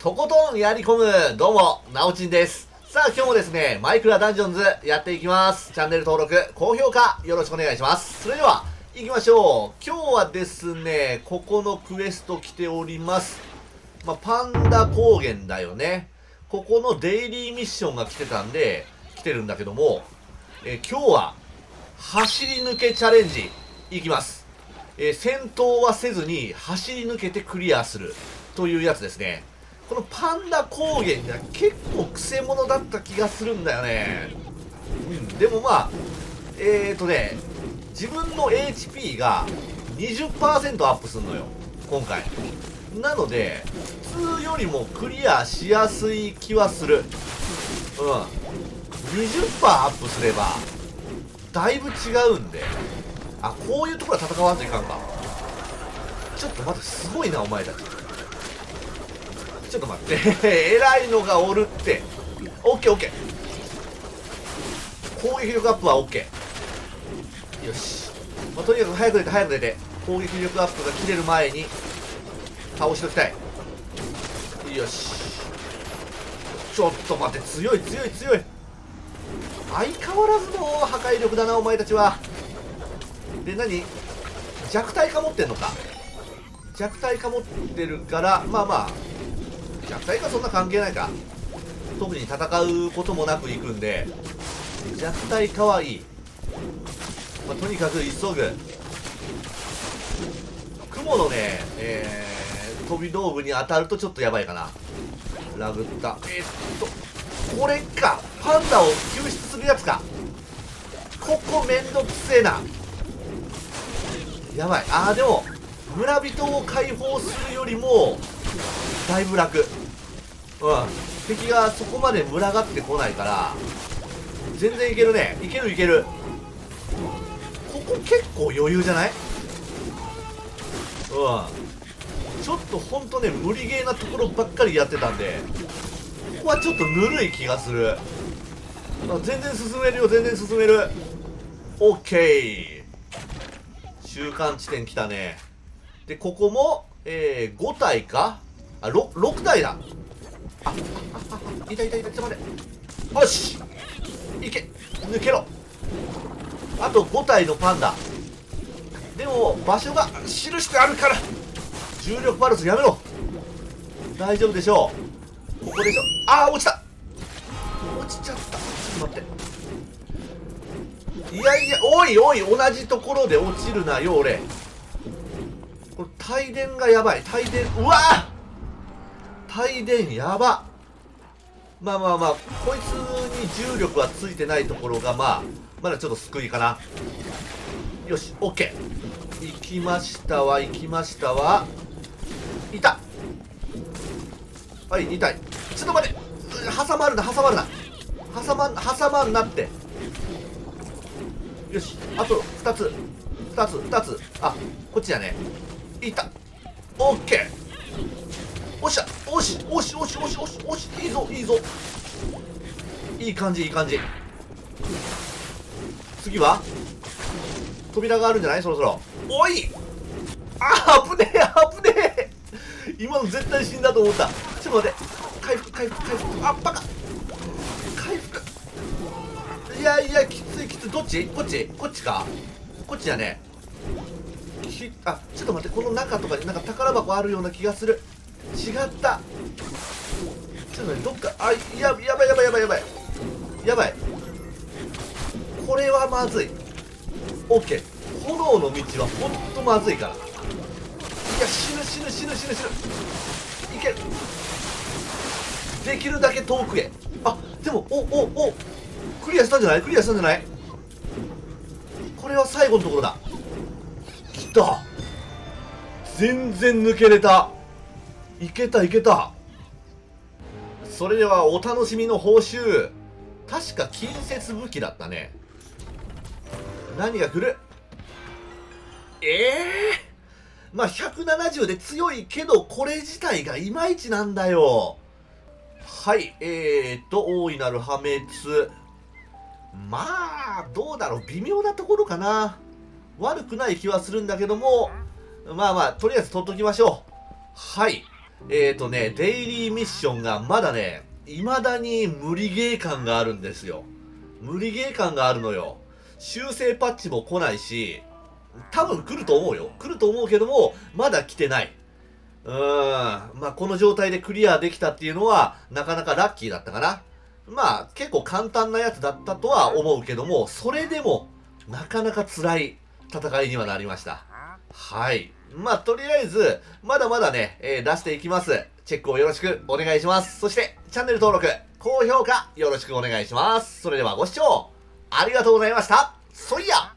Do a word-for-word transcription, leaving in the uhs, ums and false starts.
とことんやり込む、どうも、なおちんです。さあ、今日もですね、マイクラダンジョンズやっていきます。チャンネル登録、高評価、よろしくお願いします。それでは、行きましょう。今日はですね、ここのクエスト来ております。まあ、パンダ高原だよね。ここのデイリーミッションが来てたんで、来てるんだけども、え今日は、走り抜けチャレンジ、いきます。え戦闘はせずに、走り抜けてクリアする、というやつですね。このパンダ高原が結構くせ者だった気がするんだよね。うん、でもまあ、えーとね、自分の エイチピー が にじゅっパーセント アップするのよ、今回。なので、普通よりもクリアしやすい気はする。うん。にじゅっパーセント アップすれば、だいぶ違うんで。あ、こういうところは戦わんといかんか。ちょっと待って、すごいな、お前たち。ちょっと待って偉いのがおるって。 オーケーオーケー、 攻撃力アップは オーケー。 よし、まあ、とにかく早く出て早く出て攻撃力アップが切れる前に倒しておきたい。よし、ちょっと待って、強い強い強い。相変わらずの破壊力だな、お前たちは。で、何、弱体化持ってんのか。弱体化持ってるから、まあまあ弱体化そんな関係ないか。特に戦うこともなくいくんで、弱体化はいい。まあ、とにかく急ぐ。雲のね、えー、飛び道具に当たるとちょっとやばいかな。ラグった。えー、っとこれか、パンダを救出するやつか。ここめんどくせえな、やばい。あー、でも村人を解放するよりもだいぶ楽。うん、敵がそこまで群がってこないから全然いけるね。いけるいける。ここ結構余裕じゃない？うん、ちょっとほんとね、無理ゲーなところばっかりやってたんで、ここはちょっとぬるい気がする。全然進めるよ、全然進める。 オーケー、 中間地点来たね。で、ここも、えー、ご体かあ、ろく、ろく体だ。あ、あ、あ、いたいたいた、ちょっと待って。よし！いけ！抜けろ！あとご体のパンダ。でも、場所が記してあるから、重力パルスやめろ！大丈夫でしょう。ここでしょ。あー、落ちた！落ちちゃった。ちょっと待って。いやいや、おいおい、同じところで落ちるなよ、俺。これ、帯電がやばい。帯電、うわぁ！帯電やば。まあまあまあ、こいつに重力はついてないところがまあまだちょっと救いかな。よし、 オーケー。 行きましたわ、行きましたわ。いた、はい、に体。ちょっと待って、挟まるな、挟まるな、挟まん、挟まんなって。よし、あとふたつ、ふたつ、ふたつ。あ、こっちだね。いた、 オーケー。おっしゃ、おしおしおしおしおしおし、いいぞいいぞ、いい感じいい感じ。次は扉があるんじゃない、そろそろ。おい、あー、危ねえ危ねえ。今の絶対死んだと思った。ちょっと待って、回復回復回復。あっ、バカ、回復。いやいや、きついきつい。どっち、こっち、こっちか、こっちだね。き、あ、ちょっと待って、この中とかになんか宝箱あるような気がする。違った。ちょっとね、どっか、あ、や、やばいやばいやばいやばい。やばい。これはまずい。オーケー。炎の道はほんとまずいから。いや、死ぬ死ぬ死ぬ死ぬ死ぬ。いける。できるだけ遠くへ。あ、でも、お、お、お。クリアしたんじゃない？クリアしたんじゃない？これは最後のところだ。来た。全然抜けれた。いけたいけた。それではお楽しみの報酬。確か近接武器だったね。何が来る？ええー、まあひゃくななじゅうで強いけど、これ自体がいまいちなんだよ。はい、えーっと大いなる破滅。まあどうだろう、微妙なところかな。悪くない気はするんだけども、まあまあとりあえず取っときましょう。はい、えっとね、デイリーミッションがまだね、未だに無理ゲー感があるんですよ。無理ゲー感があるのよ。修正パッチも来ないし、多分来ると思うよ。来ると思うけども、まだ来てない。うーん。まあ、この状態でクリアできたっていうのは、なかなかラッキーだったかな。まあ、結構簡単なやつだったとは思うけども、それでも、なかなか辛い戦いにはなりました。はい。まあ、とりあえず、まだまだね、えー、出していきます。チェックをよろしくお願いします。そして、チャンネル登録、高評価、よろしくお願いします。それではご視聴、ありがとうございました。そいや